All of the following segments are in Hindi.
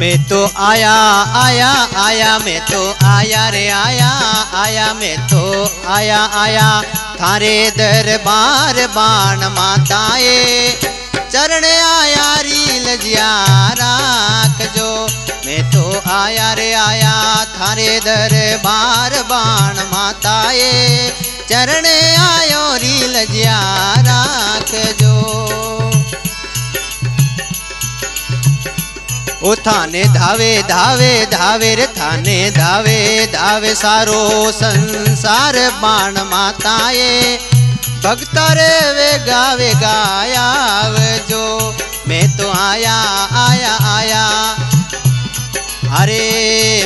मैं तो आया आया आया, मैं तो आया रे आया आया, मैं तो आया आया थारे दरबार बाण माताए, चरण आया री लजिया राखजो। मैं तो आया रे आया थारे दरबार बाण माताए, चरण आयो री लजिया राखजो। ओ थाने धावे धावे धावे रे, थाने धावे धावे सारो संसार बाण माताए, भक्त रे वे गावे गायाव जो। मैं तो आया आया आया, अरे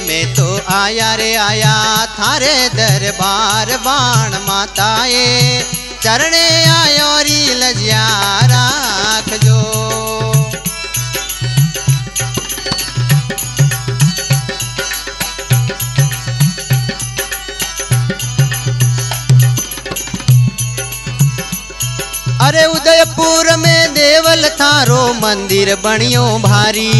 मैं तो आया रे आया थारे दरबार बाण माताए, चरणे आयो री लजिया राख जो। अरे उदयपुर में देवल थारो मंदिर बनियो भारी,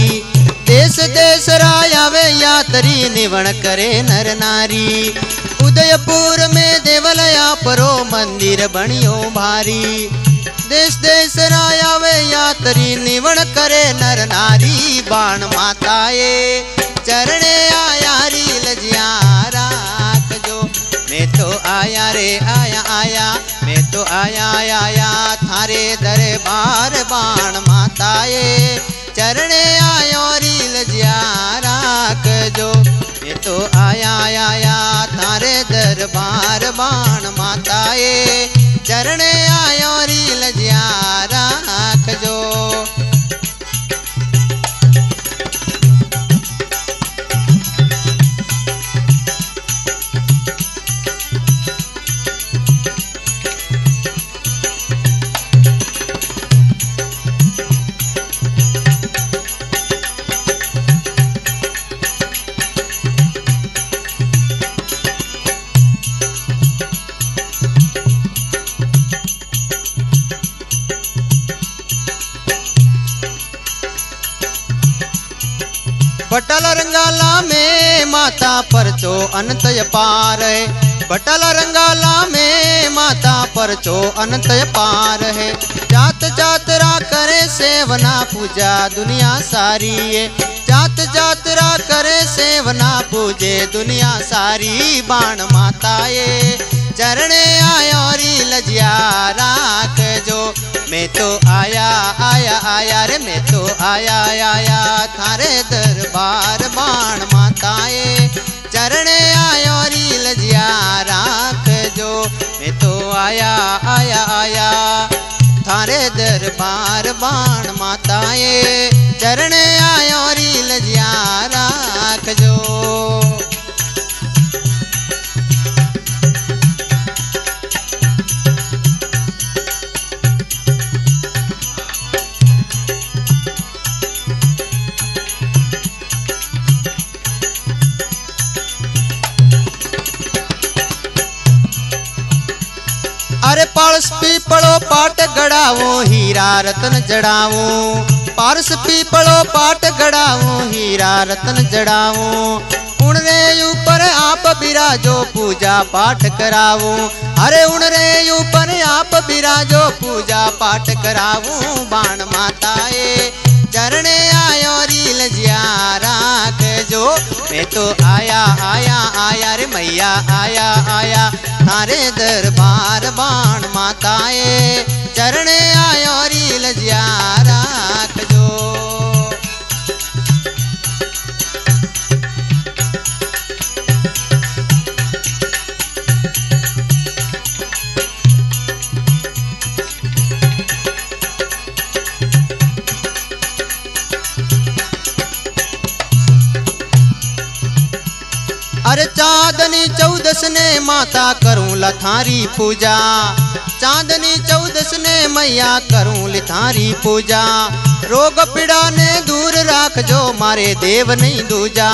देश देश रायावे यात्री निवण करे नर नारी। उदयपुर में देवल यापरो मंदिर बनियो भारी, देश देश रायावे यात्री निवण करे नर नारी। बाण माताए चरणे आया री लजिया राख जो। मैं तो आया रे आया आया, मैं तो आया आया आया थारे दरबार बाण माताए, चरणे आयो री लजिया राख जो। मैं तो आया आया आया थारे दरबार बाण माताए, चरणे आयो री लजिया राख जो। बटल रंगाला में माता परचो अनंत पार है, बटल रंगाला में माता परचो अनंत पार है। जात जात रा करे सेवना पूजा दुनिया सारी है, जात जात रा करे सेवना पूजे दुनिया सारी। बाण माताए चरणे आयो री लजिया राख जो। मैं तो आया आया आया रे, मैं तो आया आया आया थारे दरबार बाण माताए, चरणे आयो री लजिया राख जो। मैं तो आया आया आया थारे दरबार बाण माताए, चरणे आयो री लजिया राख जो। अरे पारस पीपड़ो पाट गड़ावो हीरा रतन जड़ावो, पारस पीपड़ो पाट गड़ावो हीरा रतन जड़ावो। उनरे ऊपर आप बिराजो पूजा पाठ करावो, अरे उनरे ऊपर आप बिराजो पूजा पाठ करावो। बाण माताए चरणे आयो री लजिया राख जो। मैं तो आया आया आया रे, मैया आया आया थारे दरबार बाण माताए, चरणे आयो री लजिया राख जो। अरे चांदनी चौदस ने माता करूँ लथारी पूजा, चांदनी चौदस ने मैया करूँ लथारी पूजा। रोग पीड़ा ने दूर राख जो मारे देव नहीं दूजा,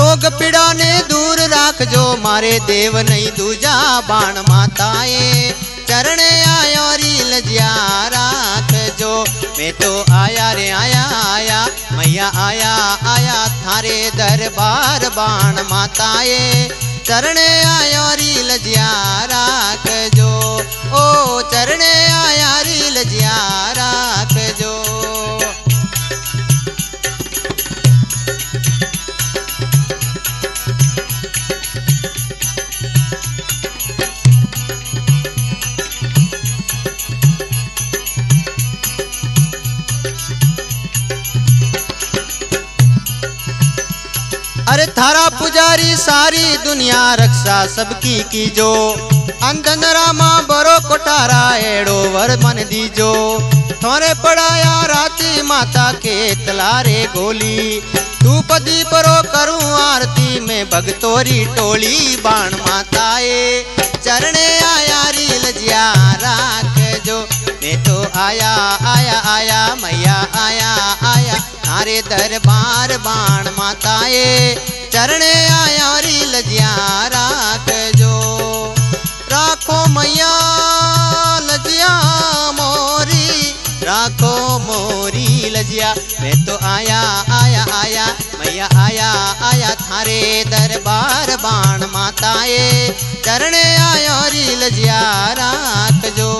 रोग पीड़ा ने दूर राख जो मारे देव नहीं दूजा। बाण माताए चरणे आयो री लजिया राख जो। मैं तो आया रे आया आया मैया आया आया थारे दरबार बाण माताए चरणे आया री लजिया राख जो ओ चरणे आया री लजिया राख जो। अरे थारा पुजारी सारी दुनिया रक्षा सबकी कीजो अंधन रामा बरो कोठारा एड़ो वर मन दीजो थोरे पढ़ाया राती माता के तलारे गोली धूप दीपरो करूं आरती में भगतोरी टोली बाण माताए चरणे आया री लजिया राख जो मैं तो आया आया आया मैया आया आया थारे दरबार बाण माताए चरणे आया री लजिया राख जो। राखो मैया लजिया मोरी राखो मोरी लजिया मैं तो आया आया आया मैया आया आया थारे दरबार बाण माताए चरणे आया री लजिया राख जो।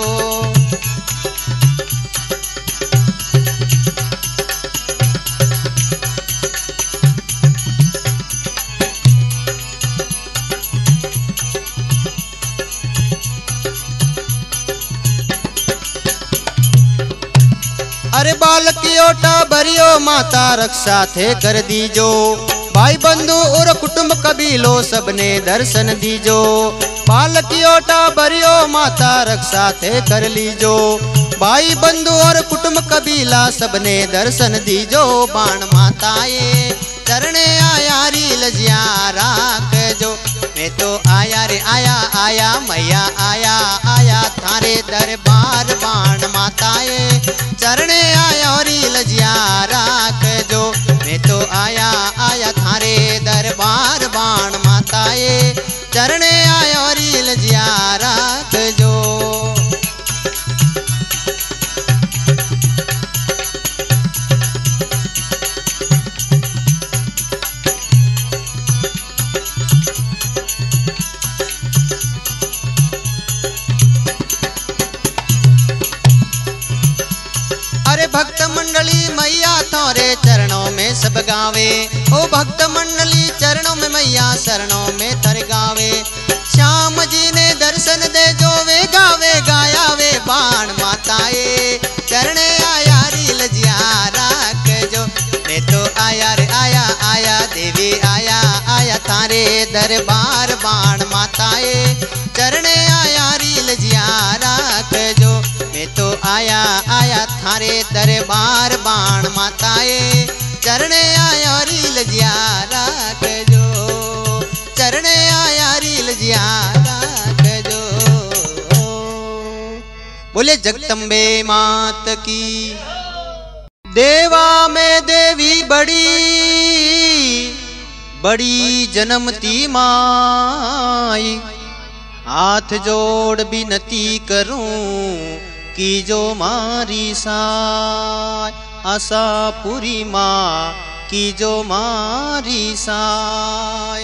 अरे बालकियों टाबरियों माता रक्षा थे कर दीजो भाई बंधु और कुटुंब कबीलो सबने दर्शन दीजो बालकियों टाबरियों माता रक्षा थे कर लीजो भाई बंधु और कुटुंब कबीला सबने दर्शन दीजो बाण माताए चरणे आया री लजिया राख जो मैं तो आया रे आया आया मैया आया आया थारे दरबार बाण माताए चरणे आया री लजिया राख जो मैं तो आया आया थारे दरबार बाण माताए चरणे आया री लजिया राख जो। भक्त मंडली मैया तोरे चरणों में सब गावे ओ भक्त मंडली चरणों में मैया शरणों में तर गावे श्याम जी ने दर्शन दे जो वे गावे गाया वे बाण माताए चरणे आया री लजिया राख जो मैं तो आया रे आया आया देवी आया आया तारे दरबार बाण माताए चरणे आया री लजिया राख जो मैं तो आया आया थारे दरबार बाण माताए चरणे आया री लजिया राख जो चरणे आया री लजिया राख जो। बोले जगदम्बे मात की। देवा में देवी बड़ी बड़ी जन्मती माई हाथ जोड़ विनती करूं की जो मारी साय आशा पूरी माँ की जो मारी साय।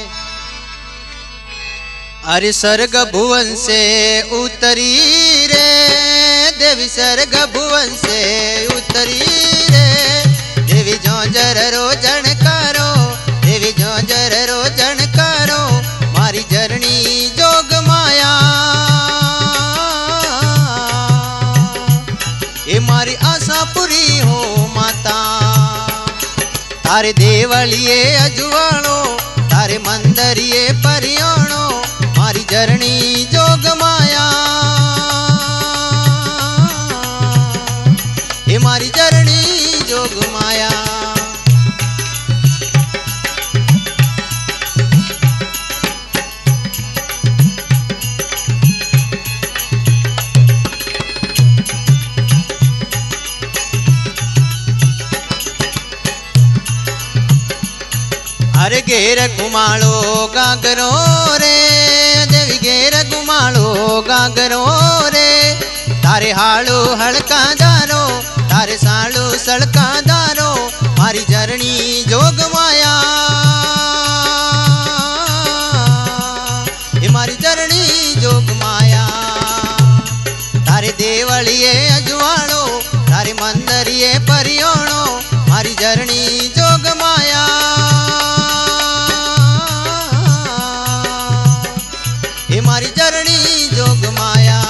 अरे स्वर्ग भुवन से उतरी रे देवी स्वर्ग भुवन से उतरी रे देवी झोंझर रोजन करो देवी झोंझर रोजन करो मारी जरनी जोग माया मारी आशा पूरी हो माता तारे देवलिए अजवाणो तारे मंदरिए परियाणो मारी जरणी जोग माया हे मारी जरणी जोग माया। अरे घेर घुमालो गागरो रे देवी घेर घुमालो गागरो रे तारे हालो हड़का जारो तारे साल हरिये परियोणो मारी जरणी जोग माया। हे मारी जरणी जोग माया।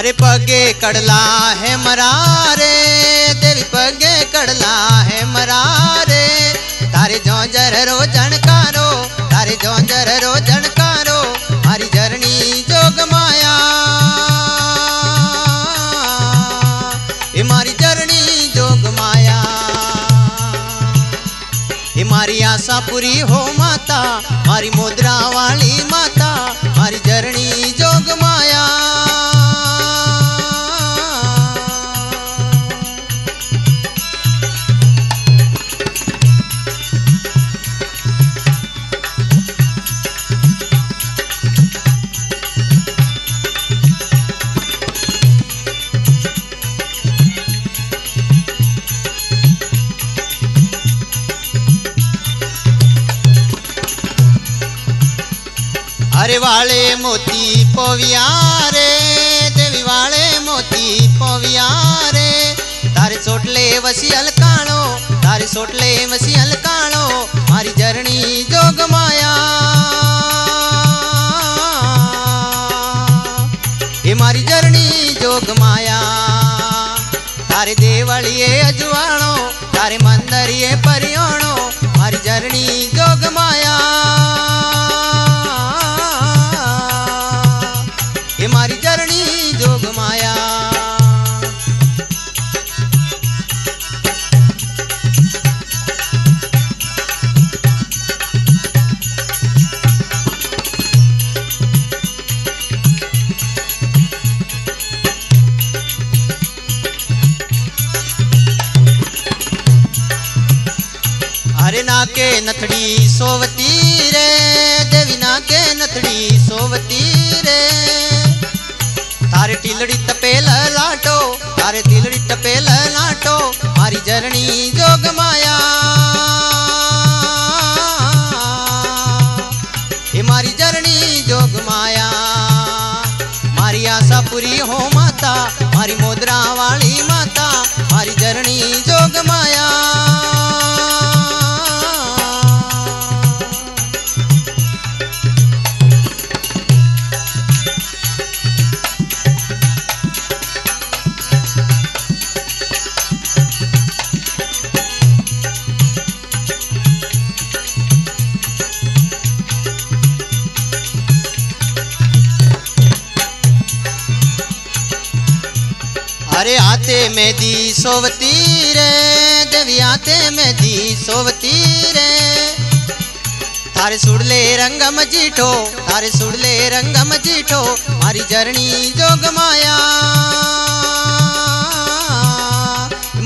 अरे पगे कड़ला है मरारे देवी पगे कड़ला है मरारे तारे जोंजर रो जनकारो तारे जोंजर रो जनकारो मारी जरणी जोग माया। हे मारी जरणी जोग माया। हे मारी आशा पूरी हो माता मारी मुद्रा वाली माता मारी जरणी जोग माया। अरे वाले मोती पविया रे देवी वाले मोती पविया रे तारे सोटले वसी अलकाणो तारे सोटले वसी अलकाणो मारी जरणी जोग माया। हे मारी जरणी जोग माया। तारे देवलिए अजवाणो तारे मंदरिए परियोणो मारी जरणी जोग माया। हे मारी जरणी जोग माया। अरे नाके नथड़ी सोवती रे देवी नाके नथड़ी सोवती रे तारे टीलड़ी टपेल लाटो तारे टीलड़ी टपेल लाटो मारी जरणी जोग माया। हे मारी जरणी जोग माया। मारी आशा पूरी हो माता मारी मुद्रा वाली माता मारी जरणी जोग माया। अरे आते में दी सोवती रे देवी आते में दी सोवती रे तारे सुड़ले रंगम जीठो तारे सुड़ले रंगम जीठो मारी जरणी जोग माया।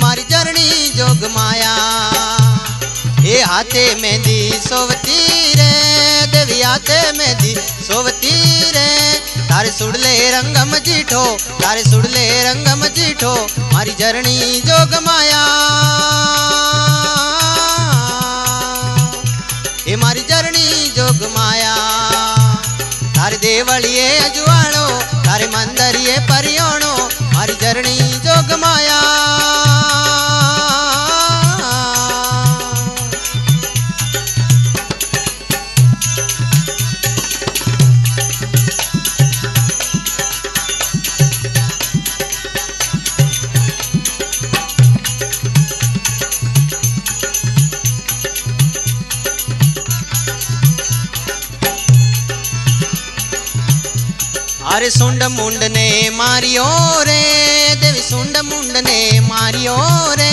मारी जरणी जोग माया। हे आते में दी सोवती रे देवी आते में दी सोवती रे तारे सुड़ले रंगम जीठो तारे सुड़ले रंगम जीठो मारी जरणी जोग माया। हे मारी जरणी जोग माया। तारे देवलिए अजवाणो तारे मंदरिए परियोणो मारी जरणी जोग माया। अरे सुंड मुंड ने मारियो रे देवी सुंड मुंड ने मारियो रे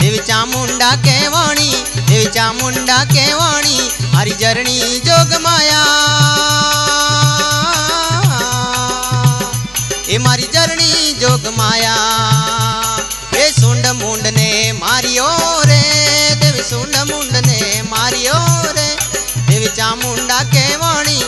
देवी चामुंडा केवाणी देवी चामुंडा केवाणी मारी जरणी जोग माया। हे मारी जरणी जोग माया। हे सुंड मुंड ने मारियो रे देवी सुंड मुंड ने मारियो रे देवी चामुंडा केवाणी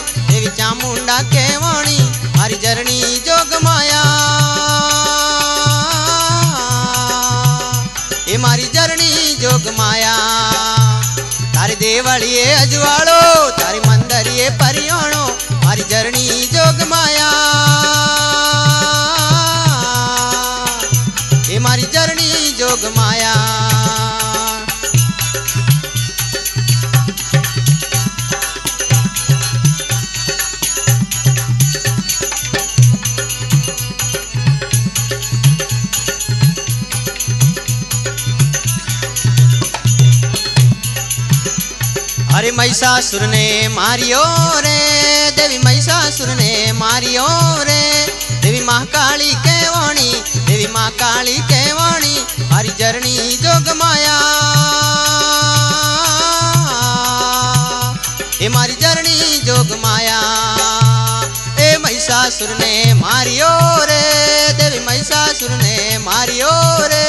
केवड़िए अजवाड़ो तारी मंदरिए परियाणो मारी जरणी जोग माया हे मारी जरणी जोग माया। अरे महिषासुर ने मारियो रे देवी महिषासुर ने मारियो रे देवी माँ काली केवाणी देवी माँ काली केवाणी मारी जरणी जोग माया हे मारी जरणी जोग माया। ए महिषासुर ने मारियो रे देवी महिषासुर ने मारियो रे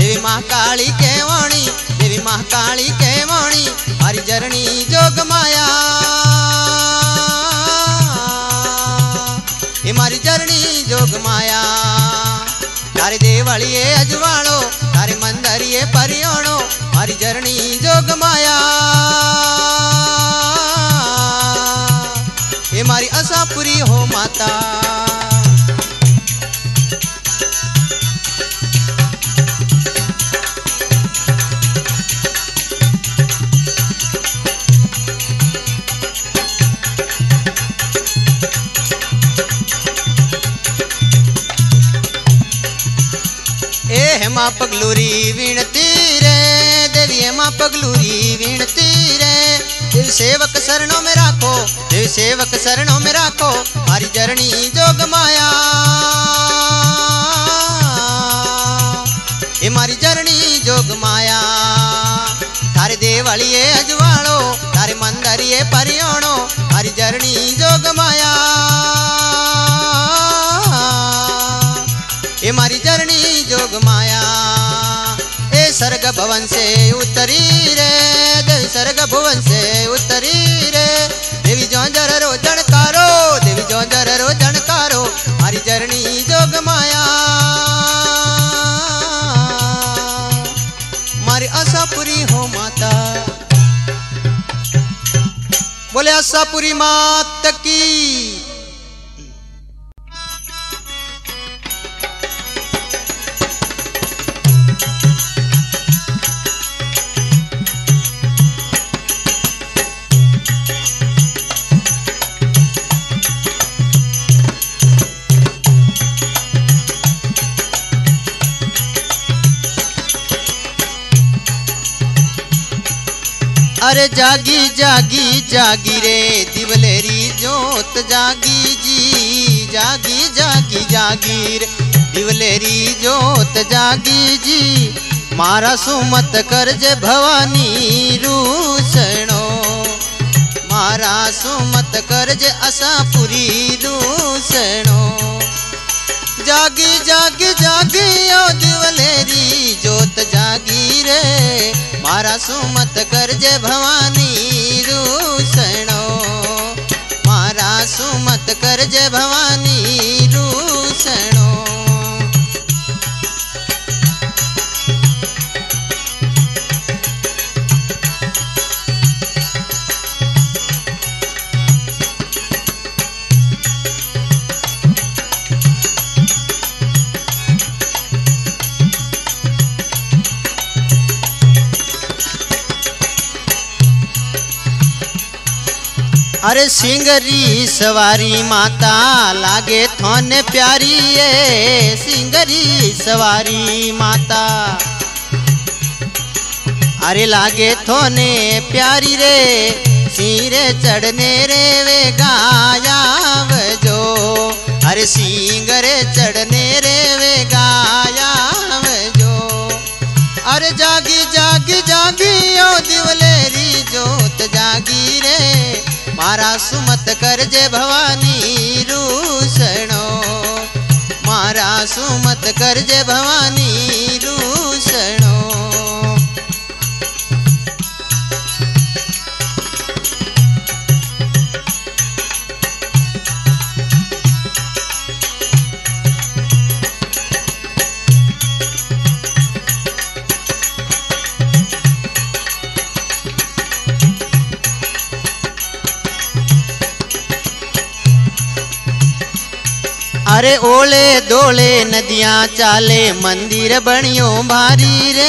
देवी माँ काली केवाणी देवी माँ काली केवाणी मारी जरणी जोग माया हे मारी जरणी जोग माया। तारे देवालिए अजवाणो तारे मंदरिए परियाणो मारी जरणी जोग माया हे मारी आशापुरी हो माता। हेमा पगलूरी विनती रे देवी हेमा पगलूरी विनती रे देव सेवक शरणों में राखो देव सेवक शरणों में राखो मारी जरणी जोग माया हे मारी जरणी जोग माया। तारे देवालिए अजवाणो तारे मंदरिए परियाणो मारी जरणी जोग माया हे मारी जरणी जोग माया। ए सर्ग भवन से उतरी रे देवी सर्ग भवन से उतरी रे देवी जोंजर रोजणकारो देवी जोंजर रोजणकारो मारी जरणी जोग माया मारी आशा पूरी हो माता। बोले आशा पूरी माता की। अरे जागी जागी जागी रे दिवलेरी जोत जागी जी जागी जागी जागी रे दिवलेरी जोत जागी जी मारा सुमत करजे भवानी रूसणो मारा सुमत करजे आशापुरी रूसणो। जागी जागी जागी ओ दिवलेरी जोत जागी रे मारा सुमत करजे भवानी रूसणो मारा सुमत करजे भवानी रूसणो। अरे सिंगरी सवारी माता लागे थोने प्यारी ए सिंगरी सवारी माता अरे लागे थोने प्यारी रे सिरे चढ़ने रे वे गायाव जो अरे सिंगरे चढ़ने रे वे गायाव जो। अरे जागी जागी जागी ओ दिवलेरी जोत जागी रे मारा सुमत करजे भवानी रूसणो मारा सुमत करजे भवानी रूसणो। थारे ओले दोले नदियाँ चाले मंदिर बनियो भारी रे।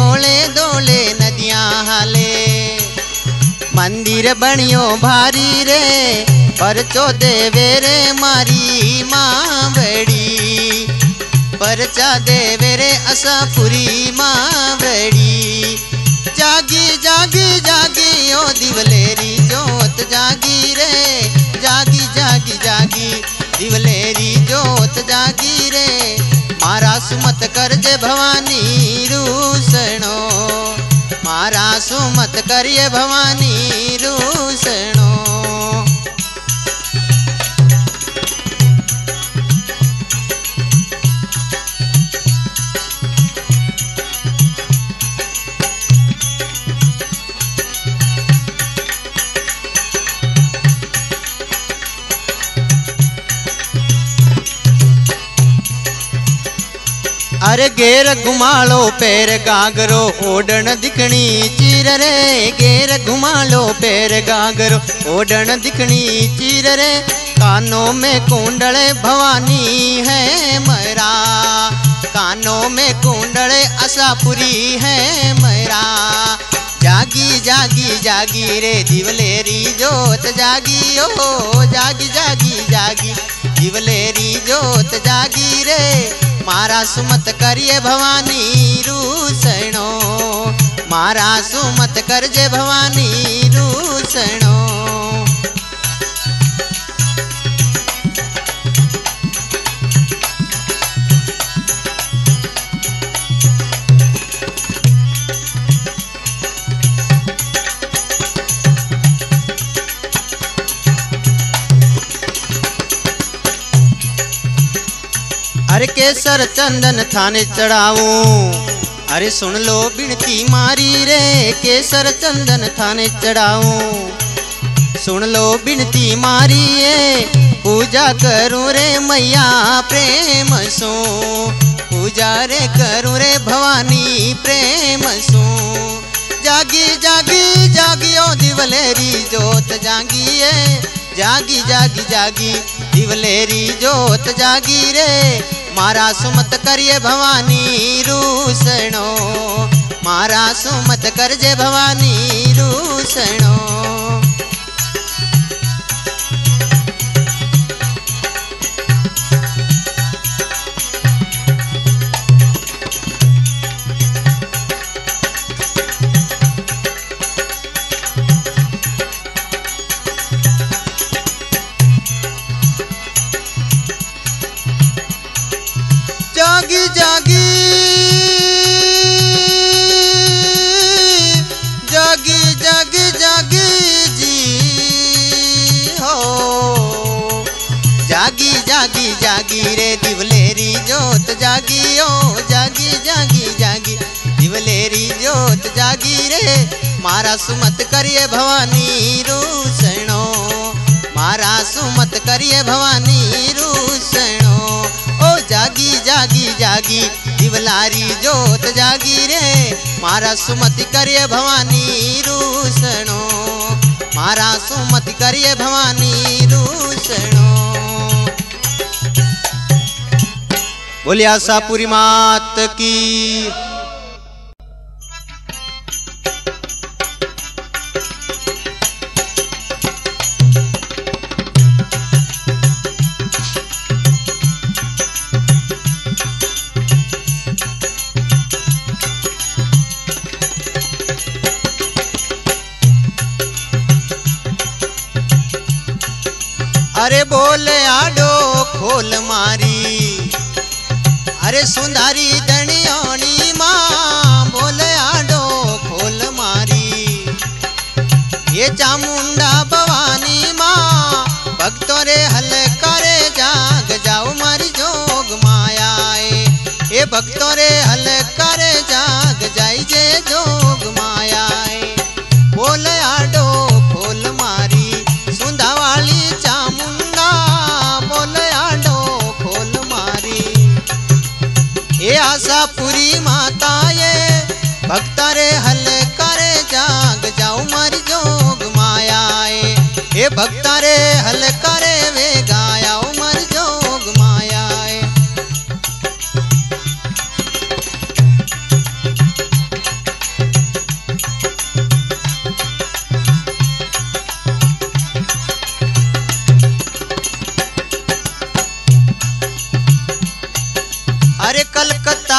ओले दोले नदियाँ हाले मंदिर बनियो भारी रे। परचो देवे रे मारी मावड़ी, परचा देवे रे असापुरी मावड़ी। जागी जागी जागी ओ दिवलेरी जोत जागी रे। जागी जागी जागी दिवलेरी जोत जागी रे। मारा सुमत करजे भवानी रूसणो, मारा सुमत करिए भवानी रूसणो। अरे घेर घुमालो पैर गागरो ओढ़न दिखनी चीर रे। घेर घुमालो पैर गागरो ओढ़न दिखनी चीर रे। कानों में कुंडले भवानी है मैरा, कानों में कुंडले असापुरी है मैरा। जागी जागी जागी रे दिवलेरी जोत जागी ओ। जागी जागी जागी दिवलेरी जोत जागी रे। मारा सुमत करिए भवानी रूसणो, मारा सुमत करजे भवानी रूसणो। अरे केसर चंदन थाने चढ़ाऊ, अरे सुन लो बिनती मारी रे। केसर चंदन थाने चढ़ाऊ, सुन लो बिनती मारी ए। पूजा करूँ रे मैया प्रेम सो, पूजा रे करूँ रे भवानी प्रेम सो। जागी जागी जागी ओ दिवलेरी जोत जागी ए। जागी जागी जागी दिवलेरी जोत जागी रे। मारा सुमत करिए भवानी रूसणो, मारा सुमत करजे भवानी रूसणो। जागी जागी जागी जागी जागी जी हो। जागी जागी जागी रे दिवलेरी जोत जागी ओ। जागी जागी जागी दिवलेरी जोत जागी रे। मारा सुमत करिए भवानी रूसणो, मारा सुमत करिए भवानी रूसणो। जागी जागी जागी दिवलारी जोत जागी रे। मारा सुमति करिए भवानी रूसणो, मारा सुमति करिए भवानी रूसणो। बोलिया आशापुरी मात की। अरे बोले आडो खोल मारी, अरे सुंदरी दणियोनी माँ। बोले आडो खोल मारी, ये चामुंडा भवानी माँ। भक्तों रे हल करे जाग जाओ मारी जोग माया आए। ये भक्तों रे हल करे जाग जाई जे जोग माया आए। बोले आडो खोल मारी सुंदा वाली चामुंडा। ये आशापुरी माता ये भक्ता रे हल करे जाग जाऊ मर जोग माया ये। भक्ता रे हल करे वे गायाओ मर जोग माया।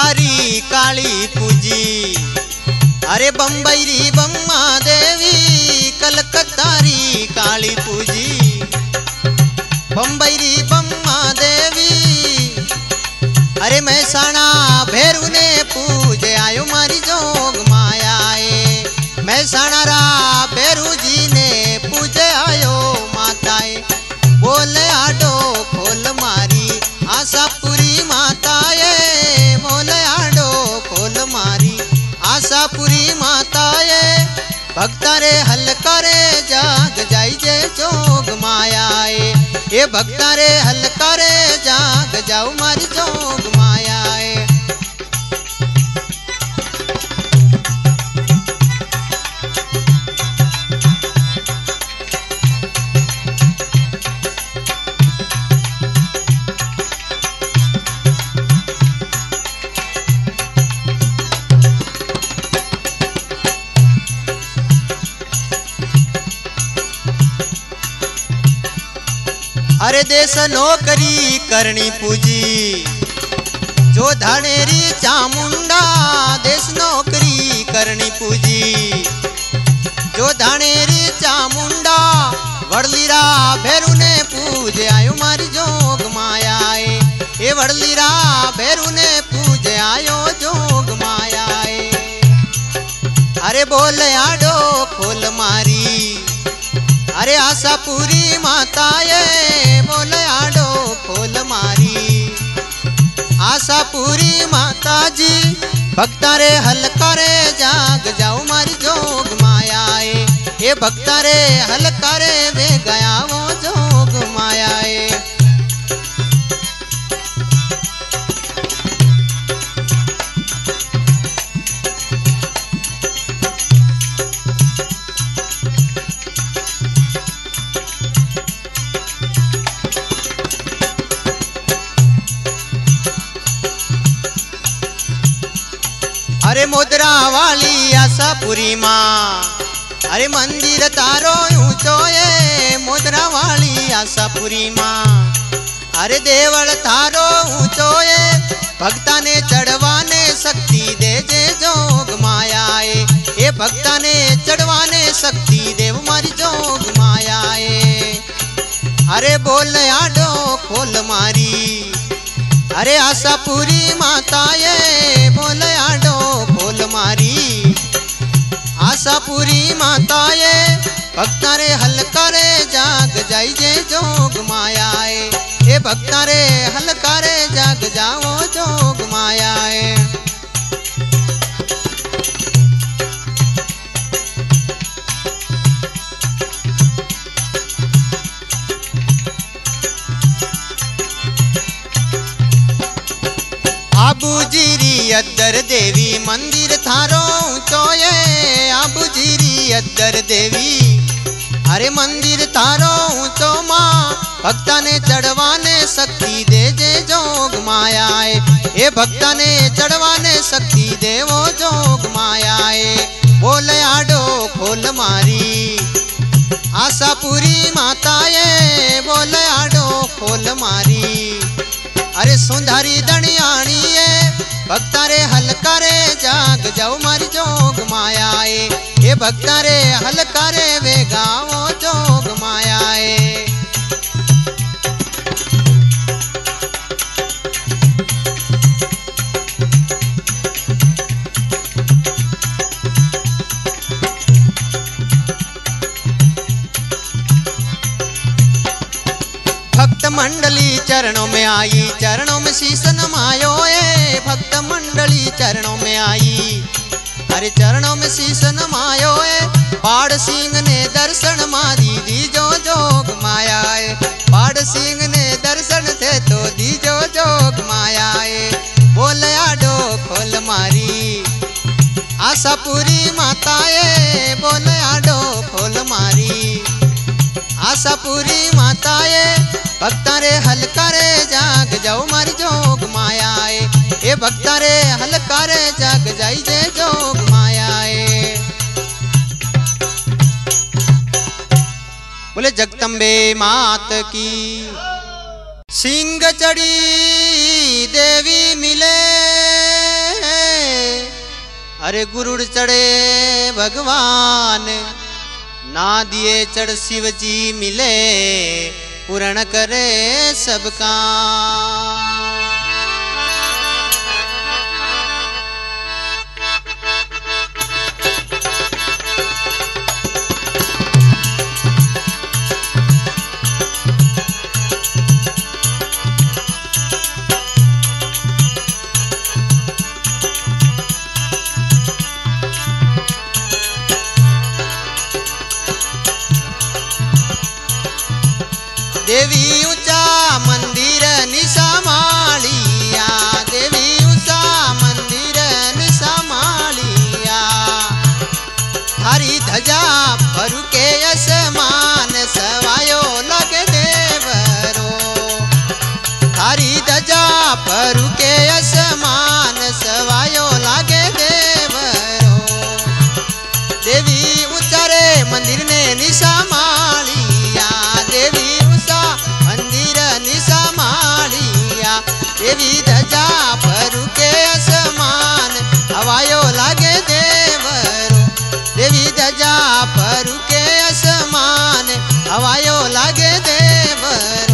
प्यारी काली पूजी, अरे बम्बई री बम्मा देवी कलकत्ता री काली पूजी, बम्बई री बम्मा देवी अरे महसाणा भैरू ने पूजे आयो मारी जोग माया आए, महसाणा रा भैरू जी ने पूजे आयो माताए, बोले आडो खोल मारी आशा पूरी माताए, बोले आडो खोल मारी आशा पूरी माताए, भक्तारे हलकारे जाग जाई जे जोग माया आए, ये भक्तारे हलकारे जाग जाओ मारी जोग माया आए। अरे देश नौकरी करनी पूजी जो धानेरी चामुंडा, देश नौकरी करनी पूजी जो धानेरी चामुंडा, वड़लीरा भैरू ने पूजे आयो मारी जोग माया आए, ये वड़लीरा भैरू ने पूजे आयो जोग माया आए। अरे बोले आडो खोल मारी अरे आशा पूरी माताए, बोले आडो खोल मारी आशा पूरी माता जी, भक्तारे हलकारे जाग जाओ मारी जोग माया आए, ये भक्तारे हलकारे वे गया वो जोग माया आए। अरे मोदरा वाली आशापुरी माँ अरे मंदिर तारो ऊंचो है, मोदरा वाली आशापुरी माँ अरे देवल तारो ऊंचो है, भक्ता ने चढ़वाने शक्ति दे जे जोग माया आए, ये भक्ता ने चढ़वाने शक्ति देव मारी जोग माया आए। अरे बोल आडो खोल मारी अरे आशा पूरी माताए, बोले आडो खोल मारी आशा पूरी माताए, भक्तारे हलकारे जाग जाई जे जोग माया आए, ये भक्तारे हलकारे जाग जाओ जोग माया आए। आबूजीरी अदर देवी मंदिर थारो ऊंचो है, आबूजीरी अदर देवी अरे मंदिर थारो ऊंचो माँ, भक्ता ने चढ़वाने शक्ति दे जे जोग माया आए, ये भक्ता ने चढ़वाने शक्ति दे वो जोग माया आए। बोले आडो खोल मारी आशा पूरी माताए, बोले आडो खोल मारी अरे सुंधारी दणियाणी है, भक्तारे हलकारे जाग जाओ मारी जोग माया आए, ये भक्तारे हलकारे वे गाओ जोग माया आए। भक्त मंडली चरणों में आई चरणों में शीश नमायो ए, भक्त मंडली चरणों में आई अरे चरणों में शीश नमायो ए, बाण सिंह ने दर्शन मारी दी जो जोग माया आए, बाण सिंह ने दर्शन थे तो दी जो जोग माया आए। बोले आडो खोल मारी आशा पूरी माताए, बोले आडो खोल मारी आशा पूरी माताए, भक्तारे हलकारे जाग जाओ मारी जोग माया आए, ये भक्तारे हलकारे जाग जाई जे जोग माया आए। बोले जगदम्बे मात की। सिंह चढ़ी देवी मिले अरे गुरुड़ चढ़े भगवान ना दिए चढ़ शिव जी मिले पूर्ण करे सबका। देवी ऊंचा मंदिर निसमालिया, देवी ऊंचा मंदिर निसमालिया, हरी ध्वजा फरुके असमान सवायो लग देवरो, हरी ध्वजा फरुके असमान सवायो लग देवरो। देवी उचरे मंदिर ने निसमालिया, देवी देवी ध्वजा फरुके असमान हवायो लागे देवरो, देवी ध्वजा फरुके असमान हवायो लागे देवरो।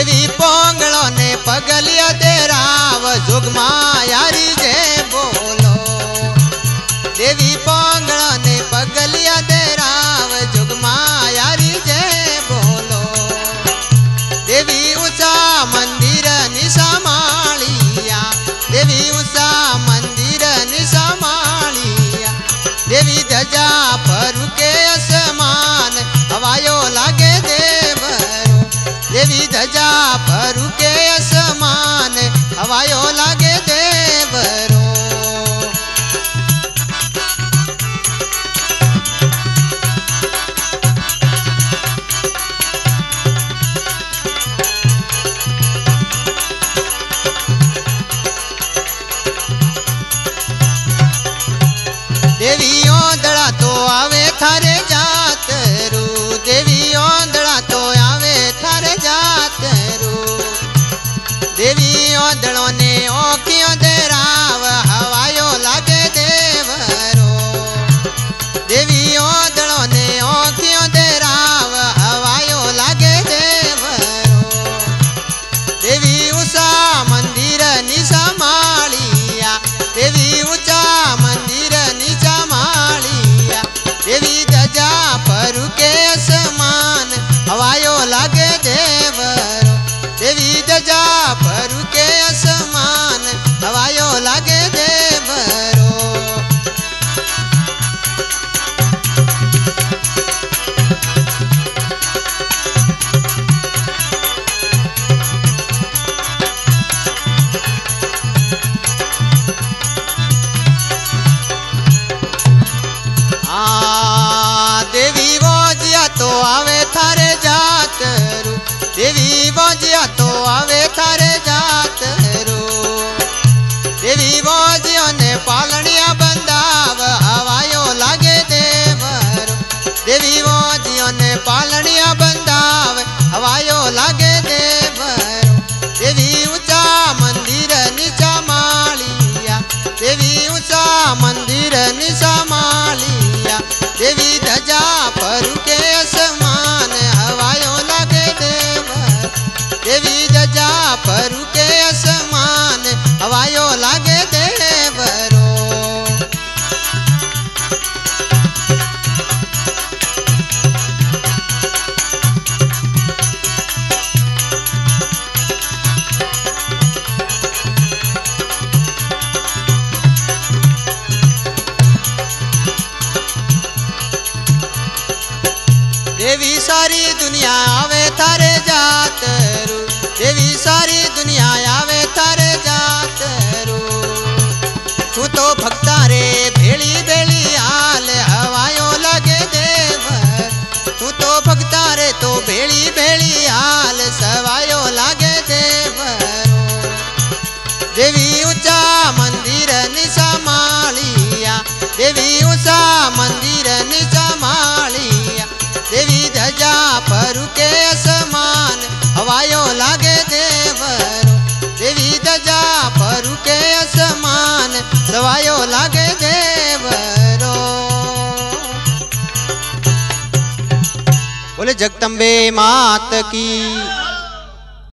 देवी पोंगड़ो ने पगलिया दे राव जोगमा यारी जय बोलो, देवी पोंगड़ो ने पगलिया दे राव जोगमा यारी जय बोलो। देवी ऊंचा मंदिर निसमालिया, देवी ऊंचा मंदिर निसमालिया, देवी ध्वजा फरुके असमान हवायो लागे देवरो, देवी ध्वजा फरुके असमान हवायो लागे देवरो। देवियों दड़ा तो आवे थारे जात रू, देवियों दड़ा तो आवे थारे जात रू, देवियों दड़ो ने ओखियों दे राव हवायो लागे देवरो, देवियों दड़ो ने ओखियों दे राव हवायो लागे देवरो। देवी उषा मंदिर निसमालिया, देवी ऊंचा मंदिर निसमालिया, देवी ध्वजा फरुके असमान हवायो लागे देवरो, देवी ध्वजा फरुके असमान हवायो लागे देवरो। थारे जात रू, देवी बोजिया तो आवे थारे जात रू, देवी बोजिया ने पालनिया बंदाव हवायो लागे देवरो, देवी बोजिया ने पालनिया बंदाव हवायो लागे देवरो। देवी ऊंचा मंदिर निसमालिया, देवी ऊंचा मंदिर निसमालिया, देवी ध्वजा फरुके असमान हवायो लागे देवर, देवी ध्वजा फरुके असमान हवायो लागे देवरो। देवी सारी दुनिया आवे थारे जात रू, देवी सारी दुनिया आवे थारे जात रू, तू तो भक्ता रे भेड़ी देवी उषा मंदिरन संभालिया, देवी धजा परु के समान हवायो लागे देवरो, देवी धजा परु के समान दवायो लागे देवरो। बोले जगदम्बे मात की।